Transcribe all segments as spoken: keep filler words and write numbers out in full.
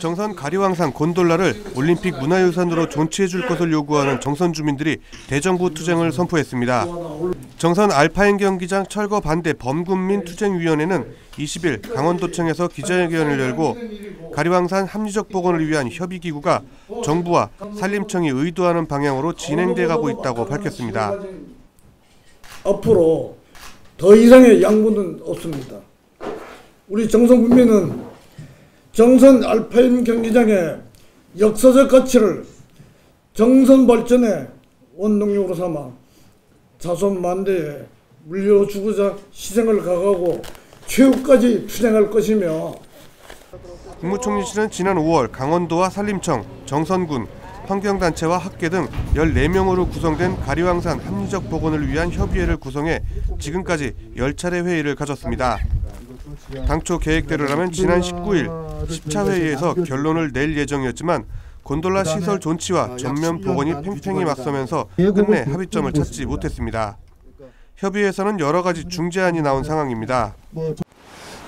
정선 가리왕산 곤돌라를 올림픽 문화유산으로 존치해줄 것을 요구하는 정선 주민들이 대정부 투쟁을 선포했습니다. 정선 알파인 경기장 철거 반대 범군민 투쟁위원회는 이십일 강원도청에서 기자회견을 열고 가리왕산 합리적 복원을 위한 협의기구가 정부와 산림청이 의도하는 방향으로 진행돼 가고 있다고 밝혔습니다. 앞으로 더 이상의 양보는 없습니다. 우리 정선 국민은 정선 알파인 경기장의 역사적 가치를 정선 발전의 원동력으로 삼아 자손 만대에 물려주고자 시생을 각오하고 최후까지 투쟁할 것이며, 국무총리실은 지난 오월 강원도와 산림청, 정선군, 환경단체와 학계 등 열네 명으로 구성된 가리왕산 합리적 복원을 위한 협의회를 구성해 지금까지 열 차례 회의를 가졌습니다. 당초 계획대로라면 지난 십구일 십 차 회의에서 결론을 낼 예정이었지만 곤돌라 시설 존치와 전면 복원이 팽팽히 맞서면서 끝내 합의점을 찾지 못했습니다. 협의회에서는 여러 가지 중재안이 나온 상황입니다.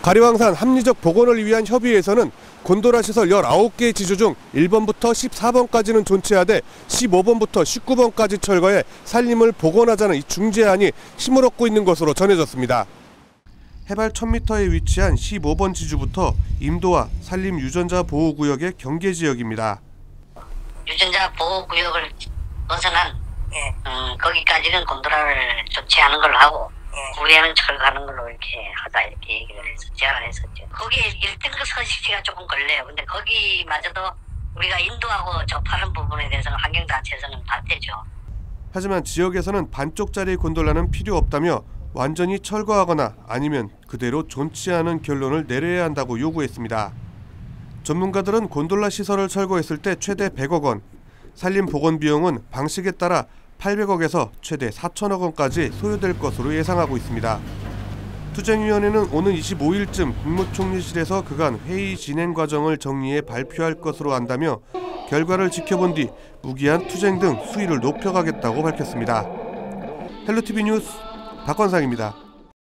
가리왕산 합리적 복원을 위한 협의회에서는 곤돌라 시설 열아홉 개의 지조 중 일 번부터 십사 번까지는 존치하되 십오 번부터 십구 번까지 철거해 산림을 복원하자는 이 중재안이 힘을 얻고 있는 것으로 전해졌습니다. 해발 천 미터에 위치한 십오 번 지주부터 임도와 산림 유전자 보호구역의 경계지역입니다. 유전자 보호구역을 벗어난 예. 음, 거기까지는 곤돌라를 조치하는 걸로 하고 예. 후에는 철거하는 걸로 이렇게 하자 이렇게 얘기를 해서 제안을 했었죠. 거기에 일 등급 서식지가 조금 걸려요. 근데 거기마저도 우리가 인도하고 접하는 부분에 대해서는 환경단체에서는 반대죠. 하지만 지역에서는 반쪽짜리 곤돌라는 필요 없다며 완전히 철거하거나 아니면 그대로 존치하는 결론을 내려야 한다고 요구했습니다. 전문가들은 곤돌라 시설을 철거했을 때 최대 백억 원, 산림 복원 비용은 방식에 따라 팔백억에서 최대 사천억 원까지 소요될 것으로 예상하고 있습니다. 투쟁위원회는 오는 이십오일쯤 국무총리실에서 그간 회의 진행 과정을 정리해 발표할 것으로 한다며 결과를 지켜본 뒤 무기한 투쟁 등 수위를 높여가겠다고 밝혔습니다. 헬로티비 뉴스 박건상입니다.